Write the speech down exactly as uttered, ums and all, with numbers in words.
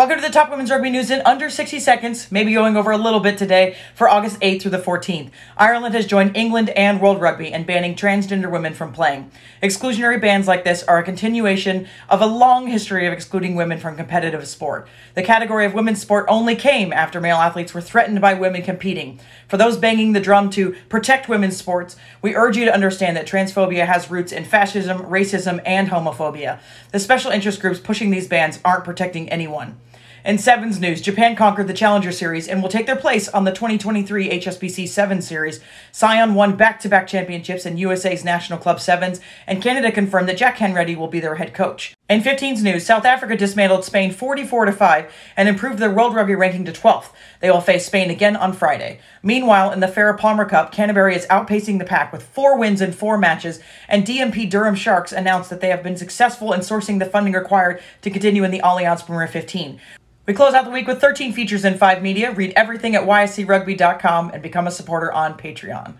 Welcome to the Top Women's Rugby News in under sixty seconds, maybe going over a little bit today, for August eighth through the fourteenth. Ireland has joined England and World Rugby in banning transgender women from playing. Exclusionary bans like this are a continuation of a long history of excluding women from competitive sport. The category of women's sport only came after male athletes were threatened by women competing. For those banging the drum to protect women's sports, we urge you to understand that transphobia has roots in fascism, racism, and homophobia. The special interest groups pushing these bans aren't protecting anyone. In Sevens news, Japan conquered the Challenger Series and will take their place on the twenty twenty-three H S B C Sevens Series. Scion won back-to-back championships in U S A's National Club Sevens, and Canada confirmed that Jack Hanratty will be their head coach. In fifteens news, South Africa dismantled Spain forty-four to five and improved their World Rugby ranking to twelfth. They will face Spain again on Friday. Meanwhile, in the Farah Palmer Cup, Canterbury is outpacing the pack with four wins in four matches, and D M P Durham Sharks announced that they have been successful in sourcing the funding required to continue in the Allianz Premier fifteen. We close out the week with thirteen features in five media. Read everything at y s c rugby dot com and become a supporter on Patreon.